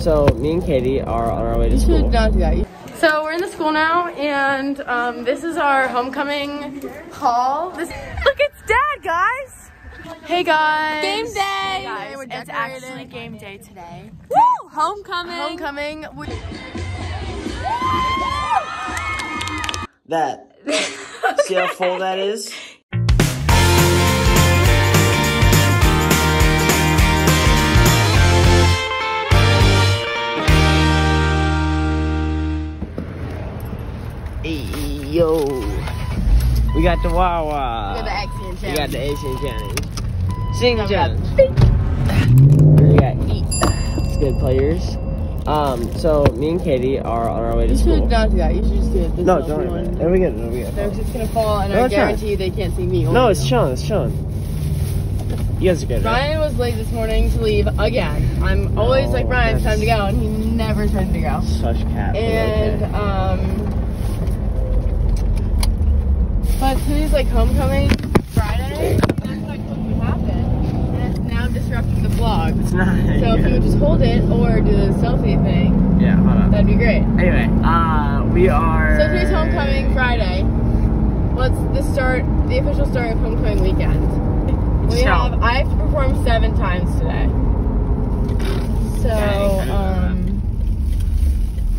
So me and Katie are on our way to school. You should not do that. So we're in the school now, and this is our homecoming hall. Look, it's Dad, guys. Hey guys. Game day. Hey guys. It's actually game day today. Woo! Homecoming. Homecoming. That. See how full that is? Yo, we got the Wawa. We got the accent challenge. We got the accent challenge. Sing challenge. We got eat. It's good players. So me and Katie are on our way to school. You should not do that. You should just do it. No, don't do that. There we go. They're just gonna fall, and I guarantee you they can't see me. No, it's chilling. It's chilling. You guys are good. Ryan was late this morning to leave again. I'm always like, Ryan, it's time to go, and he never tries to go. Such cat. And but today's like homecoming Friday, and that's not going to happen, and it's now disrupting the vlog. It's not. So if you would just hold it or do the selfie thing, yeah, hold on. That'd be great. Anyway, we are. So today's homecoming Friday. What's the start? The official start of homecoming weekend. We have. I have to perform 7 times today. So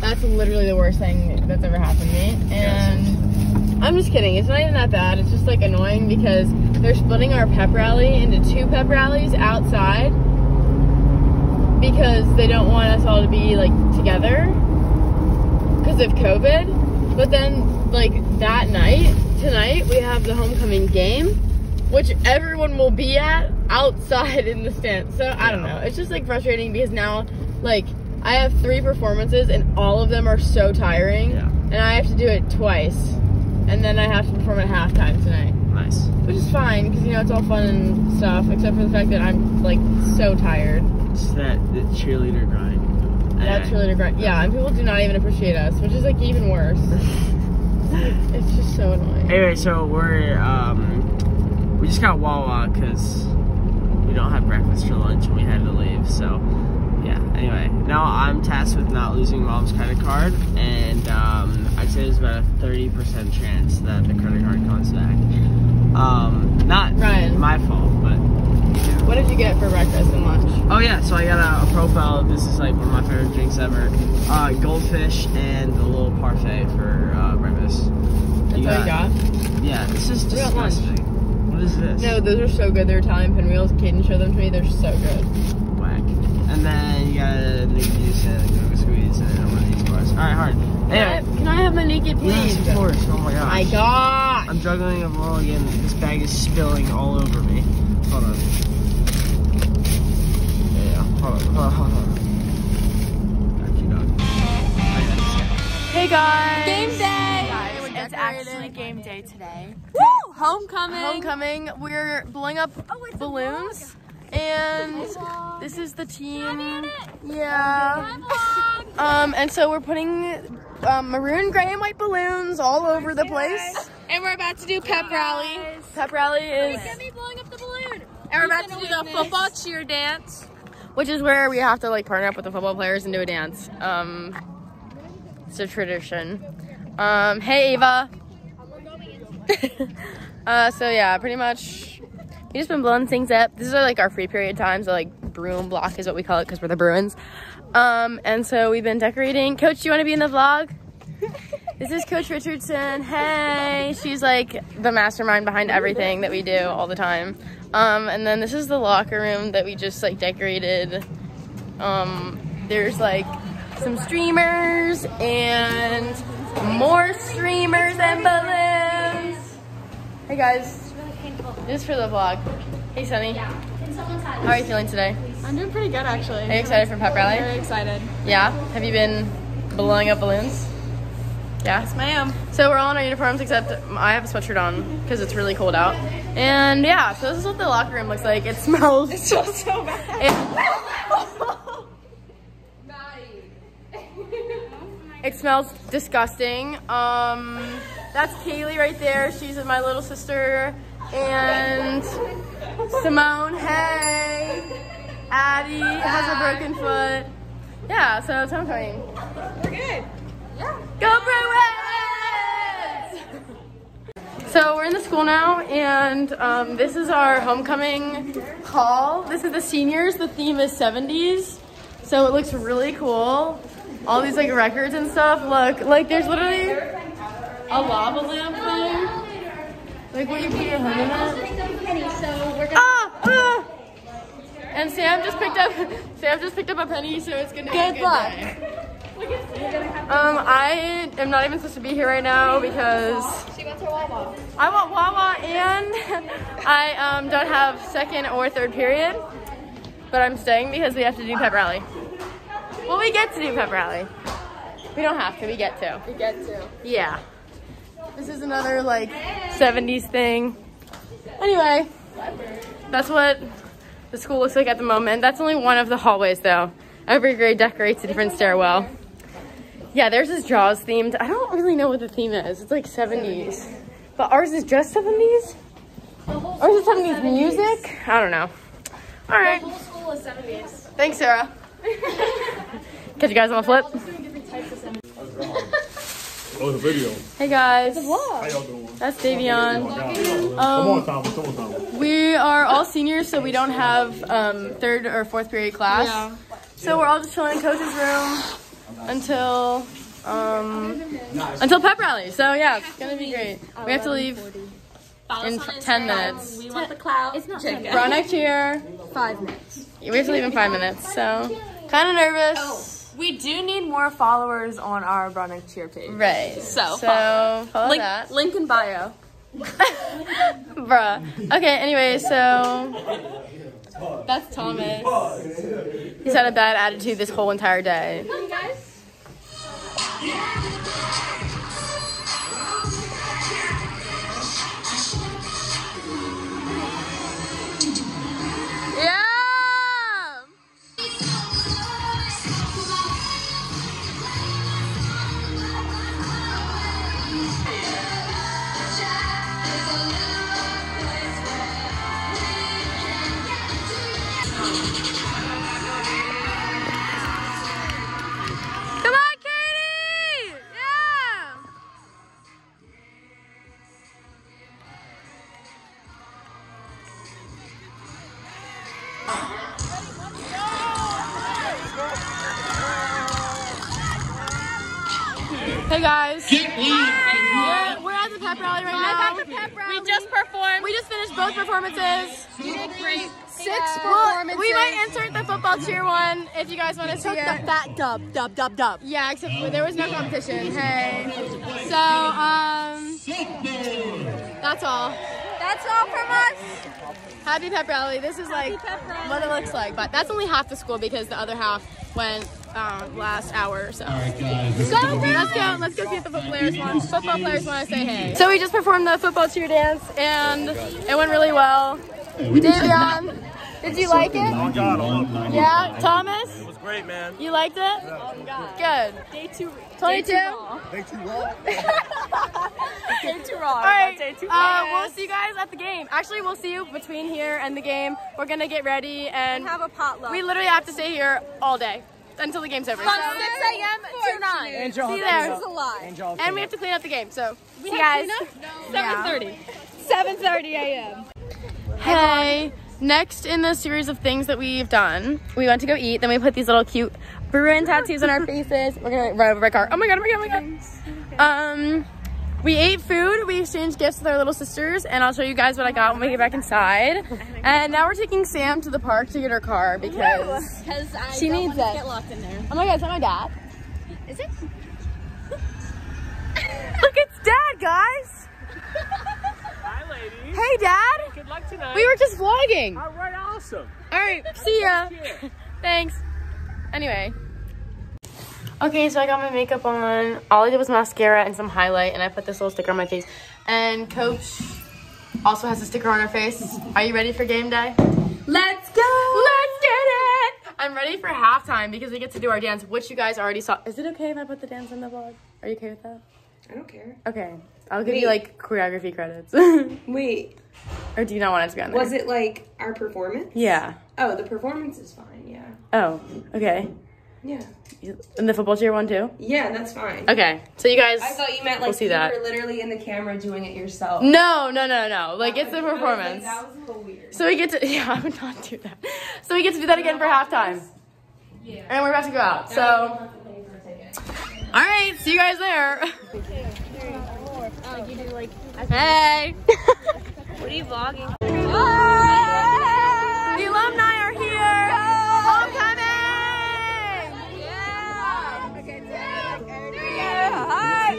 that's literally the worst thing that's ever happened to me, and. I'm just kidding, it's not even that bad, it's just like annoying because they're splitting our pep rally into 2 pep rallies outside because they don't want us all to be like together because of COVID. But then like that night, tonight, we have the homecoming game, which everyone will be at outside in the stand. So I don't know, it's just like frustrating because now like I have 3 performances and all of them are so tiring and I have to do it twice. And then I have to perform at halftime tonight. Nice. Which is fine, because, you know, it's all fun and stuff, except for the fact that I'm, like, so tired. It's that cheerleader grind. That cheerleader grind. Yeah, and people do not even appreciate us, which is, like, even worse. It's just so annoying. Anyway, so we're, we just got Wawa, because we don't have breakfast or lunch, and we had to leave, so, yeah. Anyway, now I'm tasked with not losing Mom's credit card, and, I'd say there's about a 30% chance that the credit card comes back. Not Ryan. My fault, but... Yeah. What did you get for breakfast and lunch? Oh yeah, so I got a profile. This is like one of my favorite drinks ever. Goldfish and a little parfait for breakfast. That's what you got? Yeah, this is disgusting. What is this? No, those are so good. They're Italian pinwheels. Kaden showed them to me. They're so good. Whack. And then you got a new juice and a Cocoa Squeeze and one of these bars. Alright, hard. Anyway. Can I have my naked please? Yes, of course. Oh my gosh. My God. I'm juggling a roll again. This bag is spilling all over me. Hold on. Yeah, hold on. Actually, no. Hey guys. Game day. Guys, it's actually game day today. Woo! Homecoming. Homecoming. We're blowing up balloons. And this is the team. Yeah. And so we're putting maroon, gray, and white balloons all over the place. And we're about to do pep rally. Pep rally is... blowing up the balloon. And we're about to do the football cheer dance. Which is where we have to like partner up with the football players and do a dance. It's a tradition. Hey, Ava. So yeah, pretty much... We've just been blowing things up. This is like our free period time, so like broom block is what we call it because we're the Bruins. And so we've been decorating. Coach, do you want to be in the vlog? This is Coach Richardson. Hey, she's like the mastermind behind everything that we do all the time. And then this is the locker room that we just like decorated. There's like some streamers and more streamers and balloons. Hey guys. This is for the vlog. Hey, Sunny. Yeah. How are you feeling today? I'm doing pretty good, actually. Are you excited for pep rally? Very excited. Yeah? Have you been blowing up balloons? Yeah? Yes, ma'am. So we're all in our uniforms, except I have a sweatshirt on because it's really cold out. And yeah, so this is what the locker room looks like. It smells. It smells so bad. It smells disgusting. That's Kaylee right there. She's my little sister. And Simone, hey. Addie has a broken foot. Yeah, so that's what I'm talking. We're good. Yeah. Go Bruins! So we're in the school now, and this is our homecoming hall. This is the seniors. The theme is 70s, so it looks really cool. All these like records and stuff. Look, like there's literally a lava lamp thing. Like what you put your hand in that. And Sam just picked up a penny, so it's gonna be a good luck. Day. I am not even supposed to be here right now because she wants her Wawa. I want Wawa, and I don't have second or third period, but I'm staying because we have to do pep rally. Well, we get to do pep rally. We don't have to. We get to. We get to. Yeah. This is another like 70s thing. Anyway, that's what the school looks like at the moment. That's only one of the hallways though. Every grade decorates a different stairwell. Yeah, theirs is Jaws themed. I don't really know what the theme is. It's like 70s. But ours is just 70s? Ours is 70s music? I don't know. All right. The whole school is 70s. Thanks, Sarah. Catch you guys on a flip. Oh, the video. Hey guys. It's a vlog. How y'all doing? That's Davion. We are all seniors, so we don't have third or fourth period class. Yeah. So we're all just chilling in Coach's room until pep rally. So yeah, it's gonna be great. We have to leave in 10 minutes. We want the clout. It's not brown neck cheer. 5 minutes. We have to leave in 5 minutes. So kind of nervous. We do need more followers on our Broadway cheer page. Right. So follow link, that. Link in bio. Bruh. Okay, anyway, so that's Thomas. He's had a bad attitude this whole entire day. Hi, guys. Yeah! Hey guys, we're at the pep rally right now. We just performed. We just finished both performances. We did great. 6 performances. We might insert the football cheer one if you guys want to see it. The fat dub. Yeah, except there was no competition. Hey. So that's all. That's all from us. Happy pep rally. This is like what it looks like, but that's only half the school because the other half went last hour or so. Alright guys, let's go get the football players want to say hey. So we just performed the football cheer dance and it went really well. Davion, did you like it? Oh god, I love it. Yeah, Thomas? It was great, man. You liked it? Yeah. Oh god. Good. Day 2. 22? Day 2 raw. Day 2 raw. Alright, we'll see you guys at the game. Actually, we'll see you between here and the game. We're gonna get ready and have a potluck. We literally have to stay here all day. Until the game's over. From 6 a.m. to 9. See there. This is a lot. And we have to clean up the game, so we see guys. 7:30. 7:30 a.m. Hey. Next in the series of things that we've done, we went to go eat. Then we put these little cute Bruin tattoos on our faces. We're gonna run over my car. Oh my god. We ate food. We exchanged gifts with our little sisters, and I'll show you guys what I got when we get back inside. And now we're taking Sam to the park to get her car because she needs it. Get locked in there. Oh my god, it's not my dad. Is it? Look, it's Dad, guys. Hi, ladies. Hey, Dad. Hey, good luck tonight. We were just vlogging. All right, awesome. All right, see ya. Thanks. Anyway. Okay, so I got my makeup on. All I did was mascara and some highlight, and I put this little sticker on my face. And Coach also has a sticker on her face. Are you ready for game day? Let's go! Let's get it! I'm ready for halftime because we get to do our dance, which you guys already saw. Is it okay if I put the dance in the vlog? Are you okay with that? I don't care. Okay. I'll give you, like, choreography credits. Wait. Or do you not want it to be on there? Was it, like, our performance? Yeah. Oh, the performance is fine, yeah. Oh, okay. Yeah. And the football cheer one too? Yeah, that's fine. Okay. So you guys, I thought you meant like you were literally in the camera doing it yourself. No, no, no, no. Like it's the performance. That was a little weird. So we get to, yeah, I would not do that. So we get to do that again for halftime. Yeah. And we're about to go out. So. All right. See you guys there. 2, 3, 4. Oh, you do like. Hey. What are you vlogging? Oh! The alumni are here. Homecoming. Alright,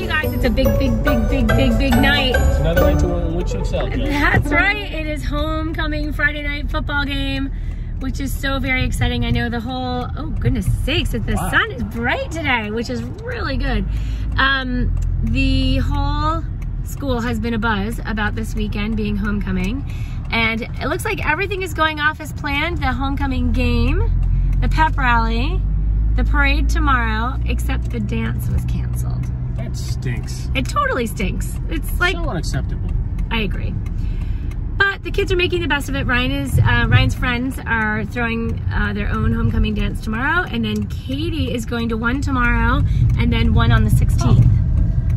you guys, it's a big night. It's another night to win which yourself. That's right. It is homecoming Friday night football game, which is so very exciting. I know the whole, oh goodness sakes, that the wow. Sun is bright today, which is really good. The whole school has been abuzz about this weekend being homecoming, and it looks like everything is going off as planned. The homecoming game, the pep rally, the parade tomorrow, except the dance was canceled. That stinks. It totally stinks. It's like so unacceptable. I agree. But the kids are making the best of it. Ryan is Ryan's friends are throwing their own homecoming dance tomorrow, and then Katie is going to one tomorrow, and then one on the 16th. Oh.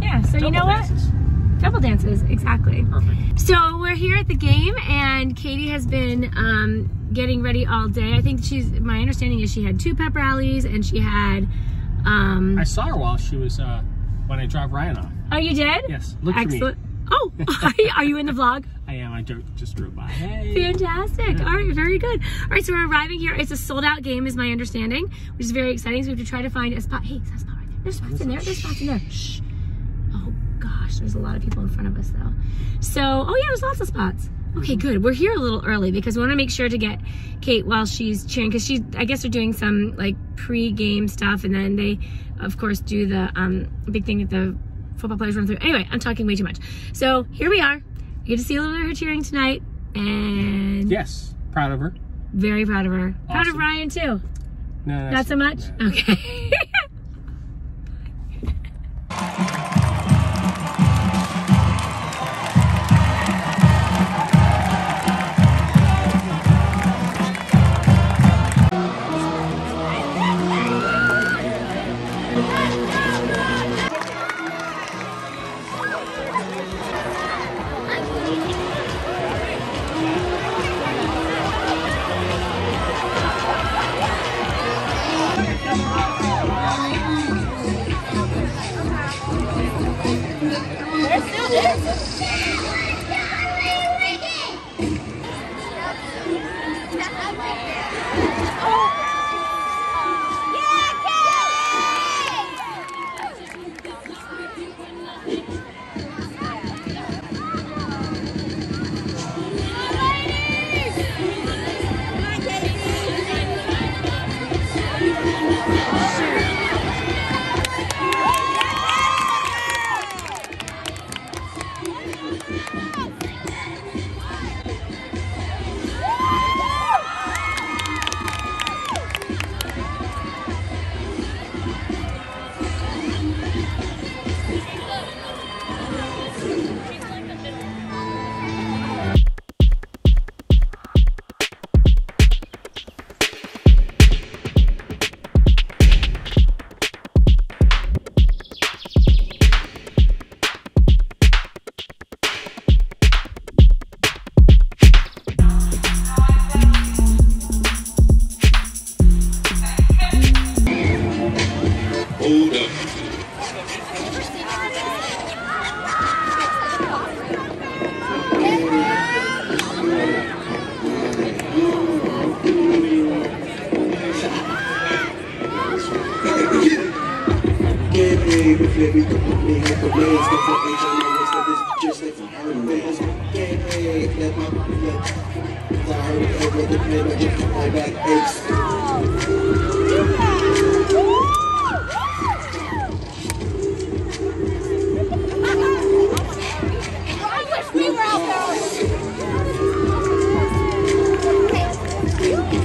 Yeah. So double you know dances. What? Double dances, exactly. Perfect. So we're here at the game, and Katie has been getting ready all day. I think she's, my understanding is she had 2 pep rallies, and she had... I saw her while she was, when I dropped Ryan off. Oh, you did? Yes, look excellent. For me. Oh, are you in the vlog? I am, I just drove by. Hey. Fantastic, yeah. All right, very good. All right, so we're arriving here. It's a sold out game is my understanding, which is very exciting, so we have to try to find a spot. Hey, there's a spot right there. There's spots in there, there's spots in there. Shh. Gosh, there's a lot of people in front of us though. So, oh yeah, there's lots of spots. Okay, good. We're here a little early because we want to make sure to get Kate while she's cheering, because she's, I guess they're doing some like pre-game stuff, and then they, of course, do the big thing that the football players run through. Anyway, I'm talking way too much. So here we are. We get to see a little bit of her cheering tonight, and yes, proud of her. Very proud of her. Awesome. Proud of Ryan too. No, not so much. No. Okay.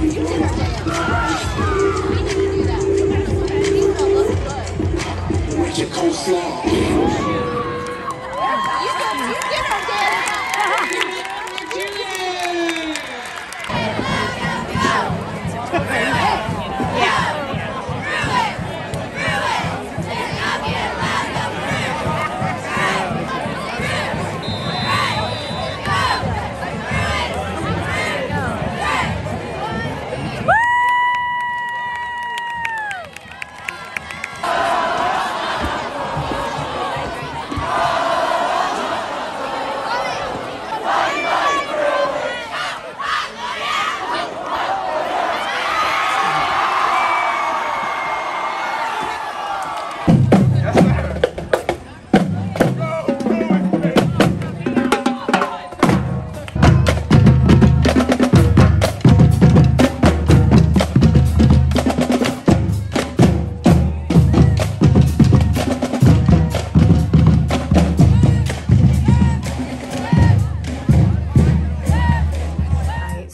You did it!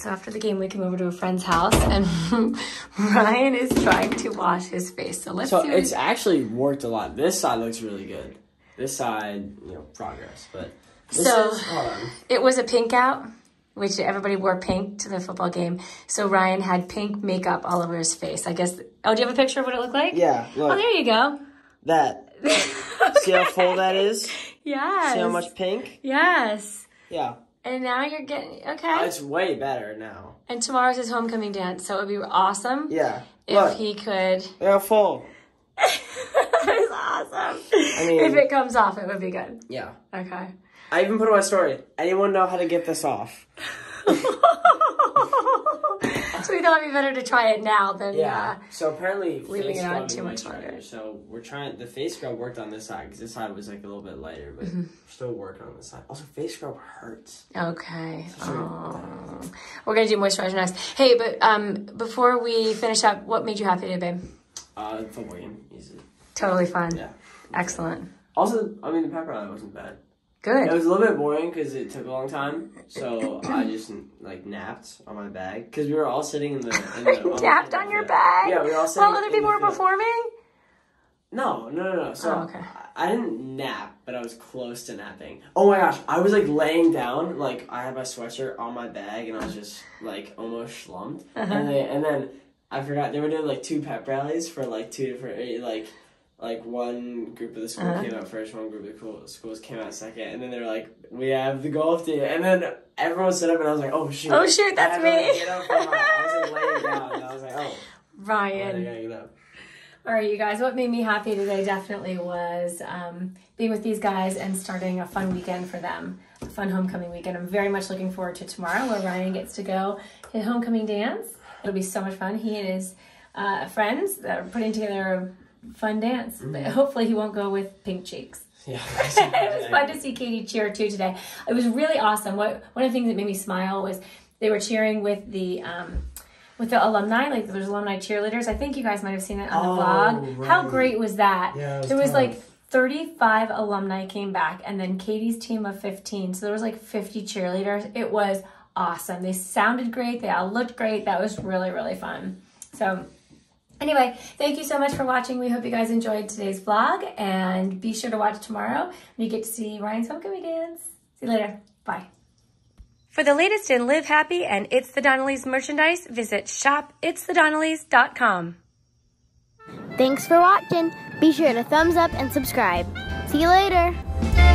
So after the game, we came over to a friend's house, and Ryan is trying to wash his face. So let's see. It's actually worked a lot. This side looks really good. This side, you know, progress. But this is hard. It was a pink out, which everybody wore pink to the football game. So Ryan had pink makeup all over his face. I guess. Oh, do you have a picture of what it looked like? Yeah. Look. Oh, there you go. That. Okay. See how full that is? Yes. See how much pink? Yes. Yeah. And now you're getting, okay. It's way better now. And tomorrow's his homecoming dance, so it would be awesome. Yeah. If he could. They're full. It's awesome. I mean, if it comes off, it would be good. Yeah. Okay. I even put on my story. Anyone know how to get this off? So we thought it'd be better to try it now than so apparently leaving it on too much longer. So we're trying. The face scrub worked on this side because this side was like a little bit lighter, but we're still working on this side. Also, face scrub hurts. Okay. Oh. We're gonna do moisturizer next. Hey, but before we finish up, what made you happy today, babe? Football game, easy. Totally fun. Yeah. Excellent. Also, I mean, the pep rally wasn't bad. Good. It was a little bit boring because it took a long time, so I just like napped on my bag because we were all sitting in the. Napped on your bag. Yeah, we were all sitting. While other people were performing. No. So I didn't nap, but I was close to napping. Oh my gosh, I was like laying down, like I had my sweatshirt on my bag, and I was just like almost slumped. And then I forgot they were doing like two pep rallies for like two different like one group of the school came out first, one group of the schools came out second, and then they were like, "We have the golf team," and then everyone stood up, and I was like, "Oh shoot! Oh shoot, that's me!" I was like laying down, and I was like, "Oh, Ryan, I gotta get up." All right, you guys. What made me happy today definitely was being with these guys and starting a fun weekend for them, a fun homecoming weekend. I'm very much looking forward to tomorrow, where Ryan gets to go his homecoming dance. It'll be so much fun. He and his friends that are putting together fun dance, but hopefully he won't go with pink cheeks. Yeah, it was fun to see Katie cheer too today. It was really awesome. One of the things that made me smile was they were cheering with the alumni. Like there's alumni cheerleaders. I think you guys might have seen it on the vlog. Right. How great was that? Yeah, there was like 35 alumni came back, and then Katie's team of 15. So there was like 50 cheerleaders. It was awesome. They sounded great. They all looked great. That was really, really fun. So. Anyway, thank you so much for watching. We hope you guys enjoyed today's vlog, and be sure to watch tomorrow when you get to see Ryan's homecoming dance. See you later. Bye. For the latest in Live Happy and It's the Donnellys merchandise, visit shopitsthedonnellys.com. Thanks for watching. Be sure to thumbs up and subscribe. See you later.